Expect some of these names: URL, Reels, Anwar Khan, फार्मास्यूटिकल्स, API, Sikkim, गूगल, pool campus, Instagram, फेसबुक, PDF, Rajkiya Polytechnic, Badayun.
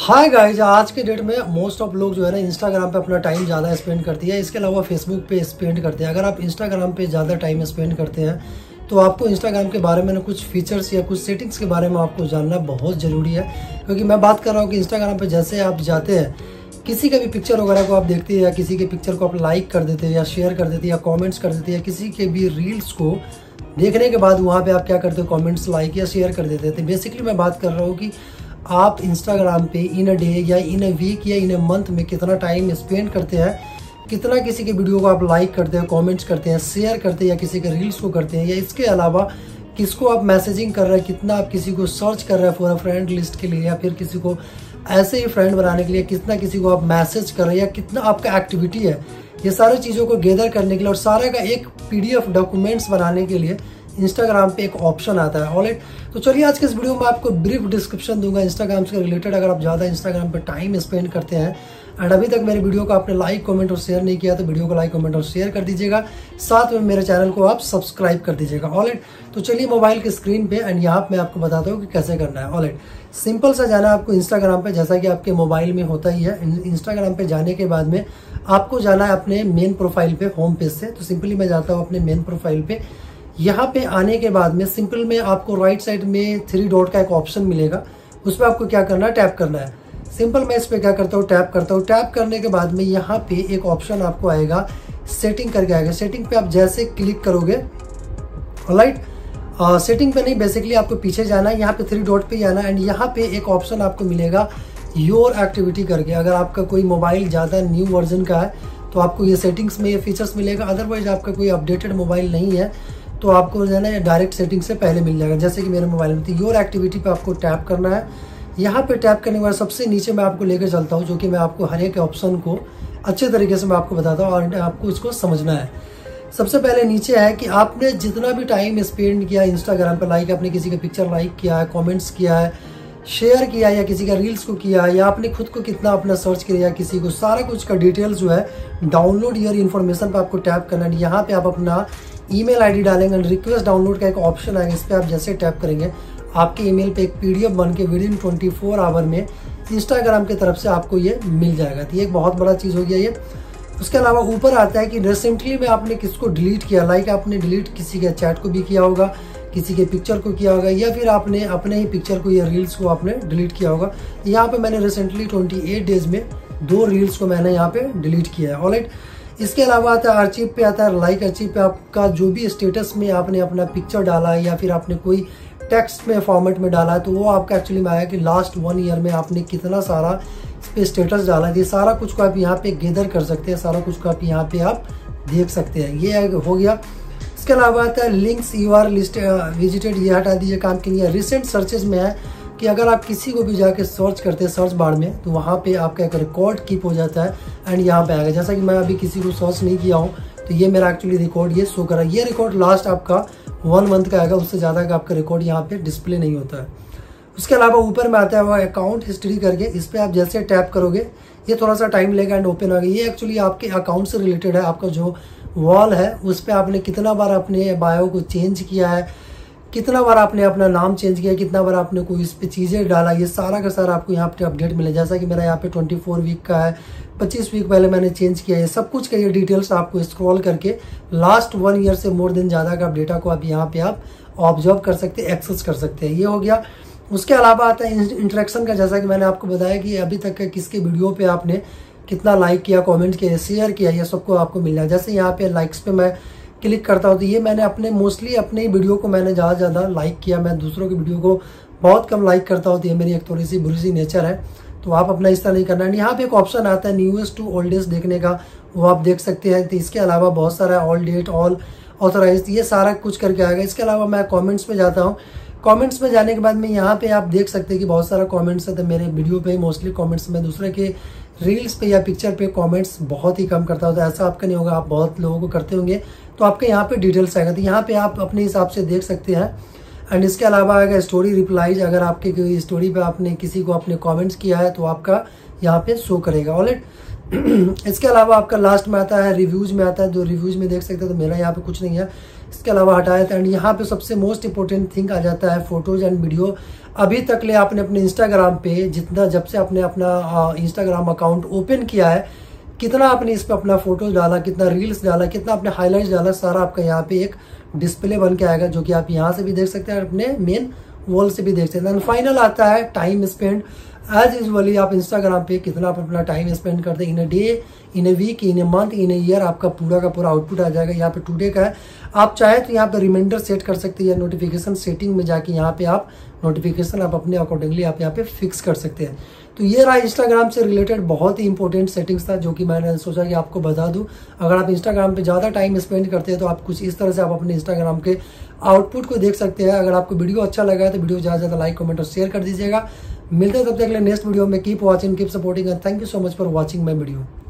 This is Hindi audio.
हाय गाइज, आज के डेट में मोस्ट ऑफ लोग जो है ना इंस्टाग्राम पे अपना टाइम ज़्यादा स्पेंड करती है। इसके अलावा फेसबुक पे स्पेंड करते हैं। अगर आप इंस्टाग्राम पे ज़्यादा टाइम स्पेंड करते हैं तो आपको इंस्टाग्राम के बारे में ना कुछ फीचर्स या कुछ सेटिंग्स के बारे में आपको जानना बहुत ज़रूरी है, क्योंकि मैं बात कर रहा हूँ कि इंस्टाग्राम पर जैसे आप जाते हैं, किसी का भी पिक्चर वगैरह को आप देखते हैं या किसी के पिक्चर को आप लाइक कर देते हैं या शेयर कर देते हैं या कॉमेंट्स कर देते हैं या किसी के भी रील्स को देखने के बाद वहाँ पर आप क्या करते हो, कॉमेंट्स लाइक या शेयर कर देते हैं। तो बेसिकली मैं बात कर रहा हूँ कि आप इंस्टाग्राम पे इन अ डे या इन अ वीक या इन अ मंथ में कितना टाइम स्पेंड करते हैं, कितना किसी के वीडियो को आप लाइक करते हैं, कमेंट्स करते हैं, शेयर करते हैं या किसी के रील्स को करते हैं, या इसके अलावा किसको आप मैसेजिंग कर रहे हैं, कितना आप किसी को सर्च कर रहे हैं फॉर अ फ्रेंड लिस्ट के लिए या फिर किसी को ऐसे ही फ्रेंड बनाने के लिए कितना किसी को आप मैसेज कर रहे हैं या कितना आपका एक्टिविटी है। ये सारी चीज़ों को गैदर करने के लिए और सारे का एक PDF डॉक्यूमेंट्स बनाने के लिए इंस्टाग्राम पे एक ऑप्शन आता है। ऑलराइट, तो चलिए आज के इस वीडियो में आपको ब्रीफ डिस्क्रिप्शन दूंगा इंस्टाग्राम से रिलेटेड। अगर आप ज़्यादा इंस्टाग्राम पे टाइम स्पेंड करते हैं एंड अभी तक मेरे वीडियो को आपने लाइक कमेंट और शेयर नहीं किया तो वीडियो को लाइक कमेंट और शेयर कर दीजिएगा, साथ में मेरे चैनल को आप सब्सक्राइब कर दीजिएगा। ऑलराइट, तो चलिए मोबाइल की स्क्रीन पे एंड यहाँ मैं आपको बताता हूँ कि कैसे करना है। ऑलराइट, सिंपल सा जाना है आपको इंस्टाग्राम पर, जैसा कि आपके मोबाइल में होता ही है। इंस्टाग्राम पर जाने के बाद में आपको जाना है अपने मेन प्रोफाइल पे, होम पेज से। तो सिंपली मैं जाता हूँ अपने मेन प्रोफाइल पे। यहाँ पे आने के बाद में सिंपल में आपको राइट साइड में 3 डॉट का एक ऑप्शन मिलेगा, उस पर आपको क्या करना है, टैप करना है। सिंपल मैं इस पर क्या करता हूँ, टैप करता हूँ। टैप करने के बाद में यहाँ पे एक ऑप्शन आपको आएगा सेटिंग करके आएगा। सेटिंग पे आप जैसे क्लिक करोगे, ऑलराइट, सेटिंग पे नहीं, बेसिकली आपको पीछे जाना है, यहाँ पे 3 डॉट पे जाना है एंड यहाँ पे एक ऑप्शन आपको मिलेगा योर एक्टिविटी करके। अगर आपका कोई मोबाइल ज़्यादा न्यू वर्जन का है तो आपको ये सेटिंग्स में ये फीचर्स मिलेगा, अदरवाइज आपका कोई अपडेटेड मोबाइल नहीं है तो आपको जो है ना डायरेक्ट सेटिंग से पहले मिल जाएगा, जैसे कि मेरे मोबाइल में। तो योर एक्टिविटी पे आपको टैप करना है। यहाँ पे टैप करने के बाद सबसे नीचे मैं आपको लेकर चलता हूँ, जो कि मैं आपको हर एक ऑप्शन को अच्छे तरीके से मैं आपको बताता हूँ और आपको इसको समझना है। सबसे पहले नीचे है कि आपने जितना भी टाइम स्पेंड किया इंस्टाग्राम पर, लाइक आपने किसी का पिक्चर लाइक किया है, कॉमेंट्स किया है, शेयर किया या किसी का रील्स को किया या आपने खुद को कितना अपना सर्च किया किसी को, सारा कुछ का डिटेल्स जो है डाउनलोड योर इन्फॉर्मेशन पर आपको टैप करना है। यहाँ पे आप अपना ईमेल आईडी डालेंगे, रिक्वेस्ट डाउनलोड का एक ऑप्शन आएगा, इस पर आप जैसे टैप करेंगे आपके ईमेल पे एक PDF बन के विदिन 24 आवर में इंस्टाग्राम की तरफ से आपको ये मिल जाएगा। तो ये एक बहुत बड़ा चीज़ हो गया ये। उसके अलावा ऊपर आता है कि रिसेंटली में आपने किसको डिलीट किया, लाइक आपने डिलीट किसी के चैट को भी किया होगा, किसी के पिक्चर को किया होगा या फिर आपने अपने ही पिक्चर को या रील्स को आपने डिलीट किया होगा। यहाँ पे मैंने रिसेंटली 28 डेज़ में 2 रील्स को मैंने यहाँ पे डिलीट किया है। ऑलराइट, इसके अलावा आता है आर्चिव पे, आता है लाइक आर्चिव पे आपका जो भी स्टेटस में आपने अपना पिक्चर डाला है या फिर आपने कोई टेक्स्ट में फॉर्मेट में डाला है तो वो आपका एक्चुअली में आया कि लास्ट 1 ईयर में आपने कितना सारा इस पर स्टेटस डाला है। ये सारा कुछ को आप यहाँ पे गैदर कर सकते हैं, सारा कुछ को आप यहाँ पे आप देख सकते हैं। ये हो गया। इसके अलावा आता है लिंक्स URL लिस्ट विजिटेड, ये हटा दीजिए, काम के लिए। रिसेंट सर्चेज में है कि अगर आप किसी को भी जाके सर्च करते हैं सर्च बार में तो वहाँ पे आपका एक रिकॉर्ड कीप हो जाता है एंड यहाँ पे आएगा। जैसा कि मैं अभी किसी को सर्च नहीं किया हूँ तो ये मेरा एक्चुअली रिकॉर्ड ये शो कर रहा है। ये रिकॉर्ड लास्ट आपका 1 मंथ का आएगा, उससे ज़्यादा का आपका रिकॉर्ड यहाँ पे डिस्प्ले नहीं होता है। उसके अलावा ऊपर में आता है वह अकाउंट हिस्ट्री करके, इस पर आप जैसे टैप करोगे ये थोड़ा सा टाइम लेगा एंड ओपन होगा। ये एक्चुअली आपके अकाउंट से रिलेटेड है, आपका जो वॉल है उस पर आपने कितना बार अपने बायो को चेंज किया है, कितना बार आपने अपना नाम चेंज किया, कितना बार आपने कोई इस पर चीज़ें डाला, ये सारा का सारा आपको यहाँ पे अपडेट मिले। जैसा कि मेरा यहाँ पे 24 वीक का है, 25 वीक पहले मैंने चेंज किया है, सब कुछ का ये डिटेल्स आपको स्क्रॉल करके लास्ट 1 ईयर से मोर देन ज़्यादा का डेटा को आप यहाँ पे आप ऑब्जर्व कर सकते हैं, एक्सेस कर सकते हैं। ये हो गया। उसके अलावा आता है इंटरेक्शन का, जैसा कि मैंने आपको बताया कि अभी तक किसके वीडियो पे आपने कितना लाइक किया, कमेंट किया, शेयर किया, ये सबको आपको मिलना है। जैसे यहाँ पे लाइक्स पे मैं क्लिक करता हूँ तो ये मैंने अपने मोस्टली अपने ही वीडियो को मैंने ज़्यादा लाइक किया। मैं दूसरों की वीडियो को बहुत कम लाइक करता हूँ, तो ये मेरी एक थोड़ी सी बुरी सी नेचर है, तो आप अपना इस तरह नहीं करना। यहाँ पे एक ऑप्शन आता है न्यूएस्ट टू ओल्डेस्ट देखने का, वो आप देख सकते हैं। तो इसके अलावा बहुत सारा ऑल डेट, ऑल ऑथोराइज, ये सारा कुछ करके आएगा। इसके अलावा मैं कॉमेंट्स में जाता हूँ। कमेंट्स में जाने के बाद में यहाँ पे आप देख सकते हैं कि बहुत सारा कमेंट्स है। तो मेरे वीडियो पे मोस्टली कमेंट्स में दूसरे के रील्स पे या पिक्चर पे कमेंट्स बहुत ही कम करता हूँ, तो ऐसा आपका नहीं होगा, आप बहुत लोगों को करते होंगे, तो आपके यहाँ पे डिटेल्स आएगा। तो यहाँ पे आप अपने हिसाब से देख सकते हैं एंड इसके अलावा आएगा स्टोरी रिप्लाईज। अगर आपके कोई स्टोरी पर आपने किसी को अपने कॉमेंट्स किया है तो आपका यहाँ पर शो करेगा। ऑलराइट, इसके अलावा आपका लास्ट में आता है रिव्यूज़ में आता है, जो रिव्यूज़ में देख सकते हैं। तो मेरा यहाँ पर कुछ नहीं है, इसके अलावा हटाया था एंड यहाँ पे सबसे मोस्ट इंपॉर्टेंट थिंग आ जाता है फोटोज एंड वीडियो अभी तक ले आपने अपने इंस्टाग्राम पे जितना, जब से आपने अपना इंस्टाग्राम अकाउंट ओपन किया है, कितना आपने इस पर अपना फोटोज डाला, कितना रील्स डाला, कितना आपने हाईलाइट्स डाला, सारा आपका यहाँ पे एक डिस्प्ले बन के आएगा, जो कि आप यहाँ से भी देख सकते हैं, अपने मेन वॉल से भी देख सकते हैं। एंड फाइनल आता है टाइम स्पेंड। एज यूजुअली आप इंस्टाग्राम पे कितना आप अपना टाइम स्पेंड करते हैं in a day, in a week, in a month, in a year, आपका पूरा का पूरा आउटपुट आ जाएगा। यहाँ पे टुडे का है, आप चाहे तो यहाँ पे रिमाइंडर सेट कर सकते हैं या नोटिफिकेशन सेटिंग में जाके यहाँ पे आप नोटिफिकेशन आप अपने अकॉर्डिंगली आप यहाँ पे फिक्स कर सकते हैं। तो ये रहा इंस्टाग्राम से रिलेटेड बहुत ही इंपॉर्टेंट सेटिंग्स था, जो कि मैंने सोचा कि आपको बता दूं। अगर आप इंस्टाग्राम पे ज़्यादा टाइम स्पेंड करते हैं तो आप कुछ इस तरह से आप अपने इंस्टाग्राम के आउटपुट को देख सकते हैं। अगर आपको वीडियो अच्छा लगा है तो वीडियो ज़्यादा से ज़्यादा लाइक, कमेंट और शेयर कर दीजिएगा। मिलते हैं तब तक के लिए नेक्स्ट वीडियो में। Keep watching, keep supporting and thank you so much for watching my video.